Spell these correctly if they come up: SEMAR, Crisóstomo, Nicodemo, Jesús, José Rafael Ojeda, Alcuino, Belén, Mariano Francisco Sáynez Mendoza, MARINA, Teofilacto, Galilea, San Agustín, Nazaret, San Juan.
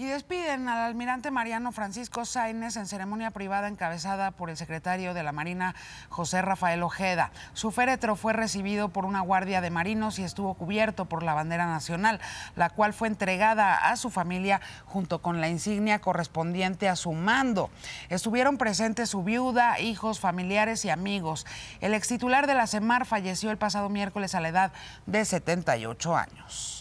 Y despiden al almirante Mariano Francisco Sáynez en ceremonia privada encabezada por el secretario de la Marina, José Rafael Ojeda. Su féretro fue recibido por una guardia de marinos y estuvo cubierto por la bandera nacional, la cual fue entregada a su familia junto con la insignia correspondiente a su mando. Estuvieron presentes su viuda, hijos, familiares y amigos. El extitular de la SEMAR falleció el pasado miércoles a la edad de 78 años.